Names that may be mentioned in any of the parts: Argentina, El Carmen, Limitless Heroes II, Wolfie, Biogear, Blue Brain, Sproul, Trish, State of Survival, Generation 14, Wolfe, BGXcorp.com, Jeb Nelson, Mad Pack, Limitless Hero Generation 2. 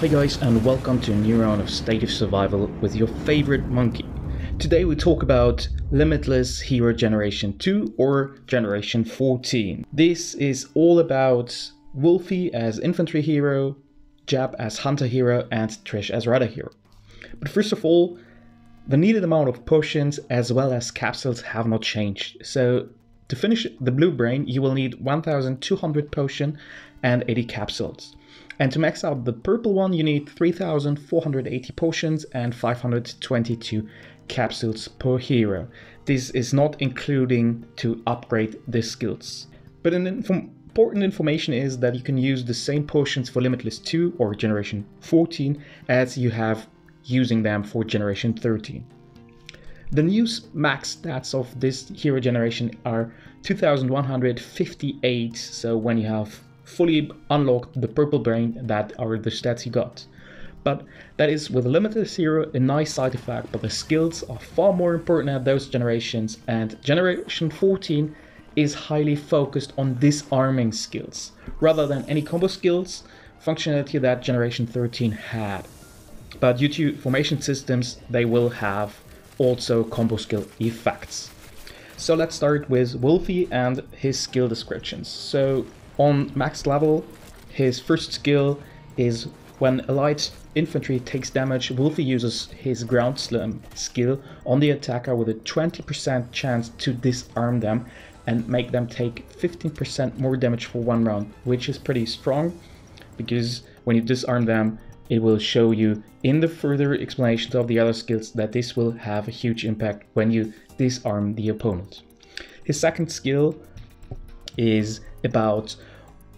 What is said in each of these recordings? Hi guys, and welcome to a new round of State of Survival with your favorite monkey. Today we talk about Limitless Hero Generation 2 or Generation 14. This is all about Wolfie as infantry hero, Jeb as hunter hero, and Trish as rider hero. But first of all, the needed amount of potions as well as capsules have not changed. So to finish the Blue Brain, you will need 1200 potion and 80 capsules. And to max out the purple one, you need 3480 potions and 522 capsules per hero. This is not including to upgrade the skills. But an important information is that you can use the same potions for Limitless 2 or Generation 14 as you have using them for Generation 13. The new max stats of this hero generation are 2158, so when you have fully unlocked the purple brain, that are the stats you got. But that is with Limitless Hero a nice side effect, but the skills are far more important at those generations, and Generation 14 is highly focused on disarming skills rather than any combo skills functionality that Generation 13 had. But due to formation systems, they will have also combo skill effects. So let's start with Wolfie and his skill descriptions. So on max level, his first skill is when a light infantry takes damage, Wolfie uses his ground slam skill on the attacker with a 20% chance to disarm them and make them take 15% more damage for one round, which is pretty strong because when you disarm them, it will show you in the further explanations of the other skills that this will have a huge impact when you disarm the opponent. His second skill is about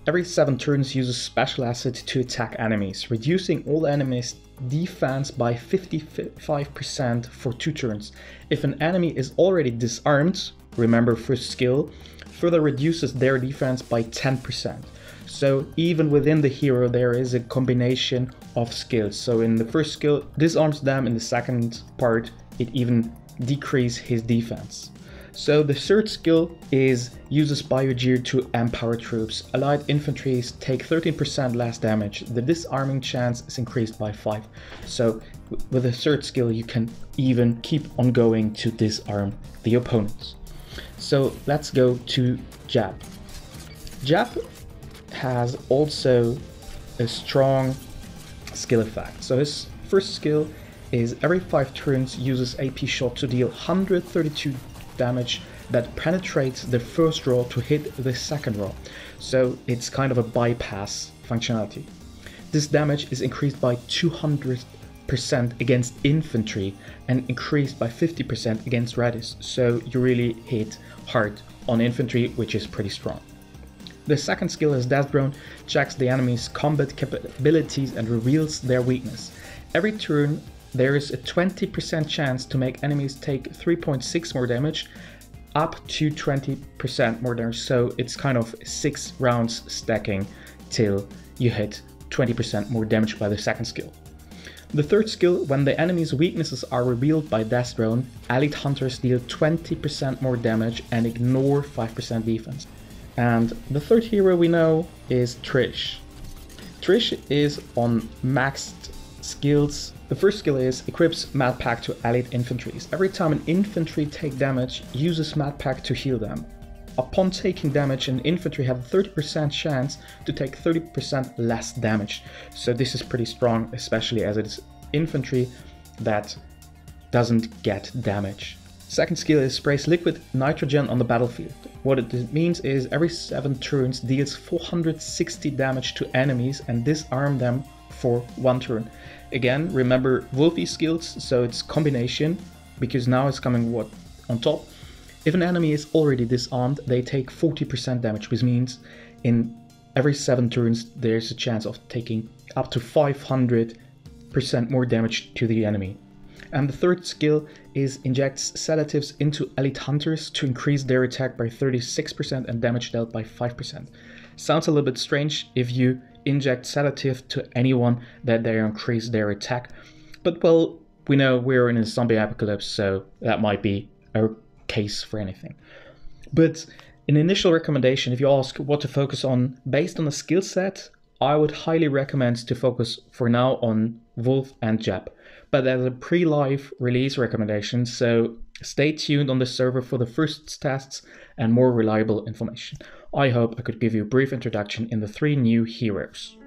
every 7 turns uses special asset to attack enemies, reducing all enemies' defense by 55% for 2 turns. If an enemy is already disarmed, remember first skill, further reduces their defense by 10%. So even within the hero there is a combination of skills. So in the first skill disarms them, in the second part it even decreases his defense. So the third skill is uses Biogear to empower troops. Allied infantries take 13% less damage. The disarming chance is increased by 5. So with the third skill you can even keep on going to disarm the opponents. So let's go to Jeb. Jeb has also a strong skill effect. So his first skill is every 5 turns uses AP shot to deal 132 damage that penetrates the first row to hit the second row. So it's kind of a bypass functionality. This damage is increased by 200% against infantry and increased by 50% against riders. So you really hit hard on infantry, which is pretty strong. The second skill is Death Drone, checks the enemy's combat capabilities and reveals their weakness. Every turn there is a 20% chance to make enemies take 3.6 more damage, up to 20% more damage, so it's kind of 6 rounds stacking till you hit 20% more damage by the second skill. The third skill, when the enemy's weaknesses are revealed by Death Drone, allied hunters deal 20% more damage and ignore 5% defense. And the third hero we know is Trish. Trish is on maxed skills. The first skill is equips Mad Pack to allied infantries. Every time an infantry take damage, uses Mad Pack to heal them. Upon taking damage, an infantry have a 30% chance to take 30% less damage. So this is pretty strong, especially as it is infantry that doesn't get damage. Second skill is sprays liquid nitrogen on the battlefield. What it means is every 7 turns deals 460 damage to enemies and disarm them for 1 turn. Again, remember Wolfie's skills, so it's combination, because now it's coming what on top. If an enemy is already disarmed, they take 40% damage, which means in every 7 turns there's a chance of taking up to 500% more damage to the enemy. And the third skill is injects sedatives into elite hunters to increase their attack by 36% and damage dealt by 5%. Sounds a little bit strange if you inject sedative to anyone that they increase their attack, but well, we know we're in a zombie apocalypse, so that might be a case for anything. But an initial recommendation, if you ask what to focus on based on the skill set, I would highly recommend to focus for now on Wolf and Jeb. But there's a pre-live release recommendation, so stay tuned on the server for the first tests and more reliable information. I hope I could give you a brief introduction in the three new heroes.